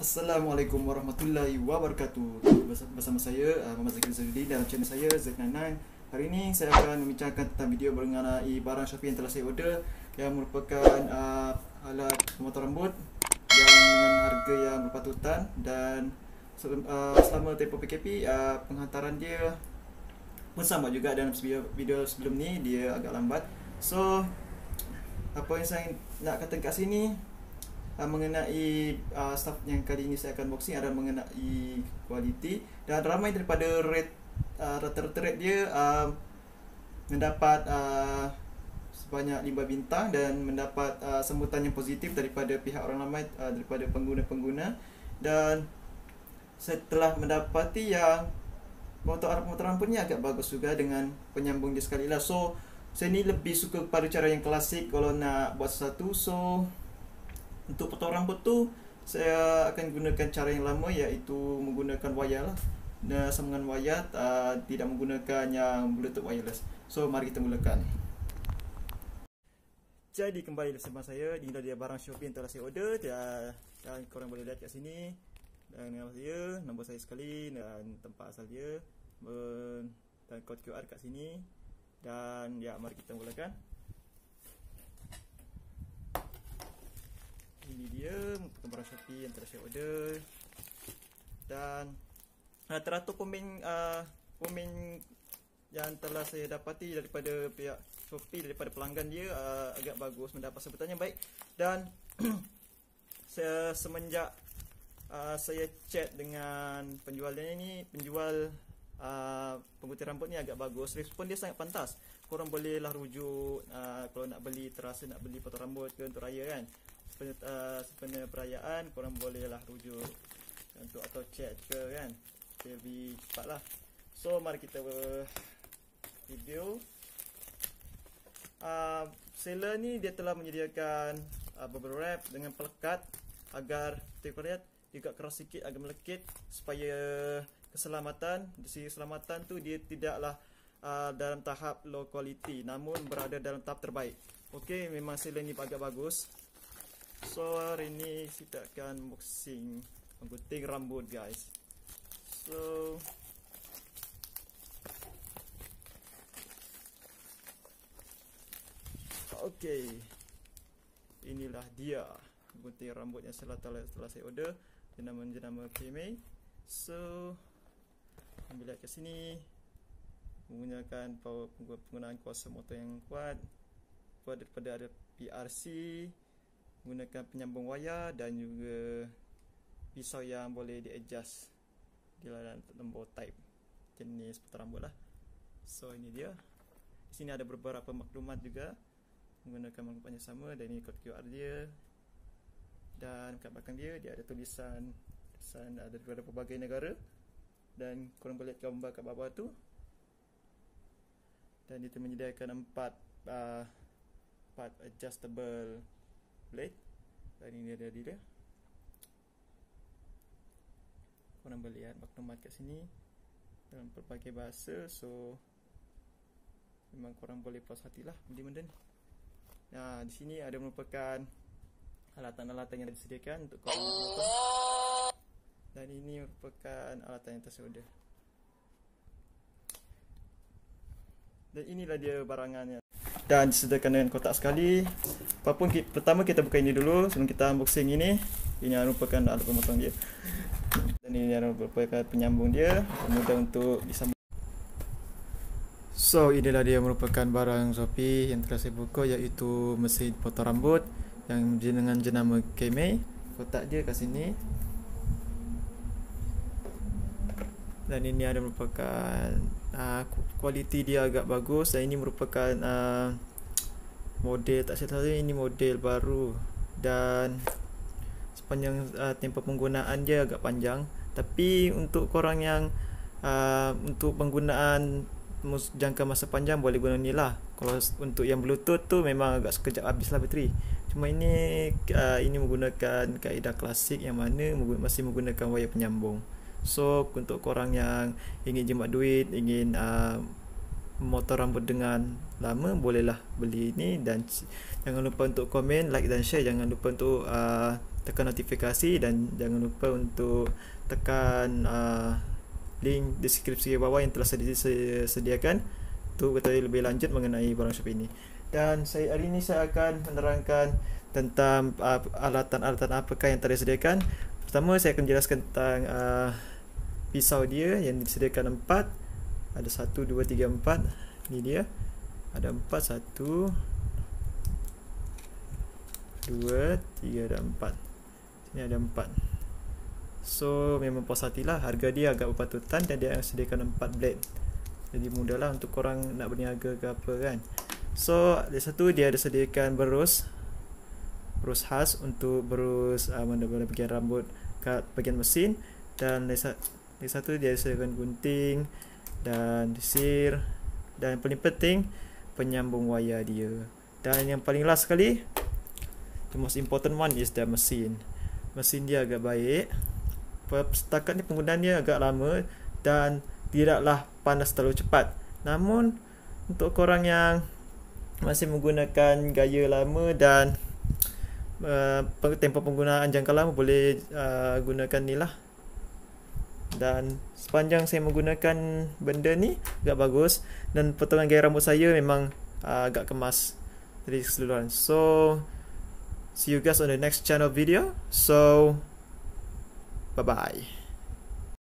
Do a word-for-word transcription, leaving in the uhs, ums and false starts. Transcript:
Assalamualaikum warahmatullahi wabarakatuh. Bersama saya Muhammad Zakiuddin dalam channel saya Zack sembilan puluh sembilan. Hari ini saya akan membincangkan tentang video mengenai barang Shopee yang telah saya order, yang merupakan uh, alat memotong rambut yang dengan harga yang berpatutan. Dan uh, selama tempoh P K P uh, penghantaran dia pun sama juga dalam video sebelum ni, dia agak lambat. So apa yang saya nak katakan kat sini Uh, mengenai uh, stuff yang kali ini saya akan boxing adalah mengenai kualiti, dan ramai daripada rate, uh, rata-rata rate dia uh, mendapat uh, sebanyak lima bintang dan mendapat uh, sambutan yang positif daripada pihak orang ramai, uh, daripada pengguna-pengguna. Dan saya telah mendapati yang motor-motor rambut ni agak bagus juga dengan penyambung dia sekali lah. So saya ni lebih suka kepada cara yang klasik kalau nak buat sesuatu. So untuk potong rambut tu saya akan gunakan cara yang lama, iaitu menggunakan wire lah, dan sambungan wire, uh, tidak menggunakan yang bluetooth wireless. So mari kita mulakan. Jadi kembali bersama saya, ini dia barang Shopee yang telah saya order. Dan, dan korang boleh lihat kat sini, dan nama saya, nombor saya sekali, dan tempat asal dia, dan kod Q R kat sini. Dan ya, mari kita mulakan. Ini dia merupakan barang Shopee yang telah saya order. Dan teratur komen uh, komen yang telah saya dapati daripada pihak Shopee, daripada pelanggan dia, uh, agak bagus, mendapat sambutan yang baik. Dan saya, semenjak uh, saya chat dengan penjualnya ni, penjual uh, penggunting rambut ni agak bagus, respon dia sangat pantas. Korang bolehlah rujuk uh, kalau nak beli, terasa nak beli potong rambut ke untuk raya kan, sebenarnya perayaan, korang bolehlah rujuk untuk atau chat ke kan, lebih cepatlah. So mari kita video. Uh, seller ni dia telah menyediakan uh, bubble wrap dengan pelekat agar terlihat juga keras sikit, agak melekit, supaya keselamatan, segi keselamatan tu dia tidaklah uh, dalam tahap low quality, namun berada dalam tahap terbaik. Okey, memang seller ni agak bagus. So hari ni kita akan boxing menggunting rambut guys. So okay, inilah dia menggunting rambut yang telah, telah saya order. Jenama-jenama Kemei. So ambil lihat ke sini, menggunakan power, penggunaan kuasa motor yang kuat, daripada ada P R C, menggunakan penyambung wayar, dan juga pisau yang boleh di-adjust di dalam nombor type jenis potong rambut lah. So ini dia. Di sini ada beberapa maklumat juga, menggunakan maklumat yang sama, dan ini kod Q R dia. Dan kat belakang dia, dia ada tulisan tulisan ada daripada pelbagai negara, dan korang boleh lihat gambar kat bawah tu. Dan dia menyediakan empat uh, empat adjustable blade, dan ini ada dia. Korang boleh lihat maklumat kat sini dalam pelbagai bahasa. So memang korang boleh puas hatilah benda-benda ni. Nah, di sini ada merupakan alatan-alatan yang disediakan untuk korang potong, dan ini merupakan alatan yang tersedia. Dan inilah dia barangannya, dan disediakan dengan kotak sekali. Apapun, kita, pertama kita buka ini dulu sebelum kita unboxing ini. Ini merupakan alat pemotong dia, dan ini merupakan penyambung dia, mudah untuk disambung. So inilah dia merupakan barang Shopee yang telah saya buka, iaitu mesin potong rambut yang dengan jenama Kemei. Kotak dia kat sini, dan ini ada merupakan uh, kualiti dia agak bagus, dan ini merupakan uh, model, tak silap saya ini model baru. Dan sepanjang uh, tempoh penggunaan dia agak panjang, tapi untuk korang yang uh, untuk penggunaan jangka masa panjang boleh guna ni lah. Kalau untuk yang bluetooth tu memang agak sekejap habislah bateri. Cuma ini uh, ini menggunakan kaedah klasik yang mana masih menggunakan wayar penyambung. So untuk korang yang ingin jimat duit, ingin uh, motor rambut dengan lama, bolehlah beli ini. Dan jangan lupa untuk komen, like dan share. Jangan lupa untuk uh, tekan notifikasi, dan jangan lupa untuk tekan uh, link deskripsi bawah yang telah disediakan untuk mengetahui lebih lanjut mengenai barang Shopee ini. Dan saya hari ini saya akan menerangkan tentang alatan-alatan uh, apakah yang telah disediakan. Pertama, saya akan jelaskan tentang uh, pisau dia yang disediakan empat. Ada satu, dua, tiga, empat. Ini dia. Ada empat, satu, dua, tiga, ada empat. Ini ada empat. So memang puas hatilah, harga dia agak berpatutan dan dia sediakan empat blade. Jadi mudahlah untuk korang nak berniaga ke apa kan. So ada satu, dia ada sediakan berus, berus khas untuk berus uh, mana-mana bagian rambut kat bagian mesin. Dan ada satu, dia sediakan gunting dan sisir, dan paling penting penyambung wayar dia. Dan yang paling last sekali, the most important one is the mesin. Mesin dia agak baik. Setakat ni penggunaannya agak lama dan tidaklah panas terlalu cepat. Namun untuk korang yang masih menggunakan gaya lama dan uh, tempoh penggunaan jangka lama, boleh uh, gunakan ni lah. Dan sepanjang saya menggunakan benda ni agak bagus, dan potongan gaya rambut saya memang uh, agak kemas dari keseluruhan. So see you guys on the next channel video. So, bye-bye.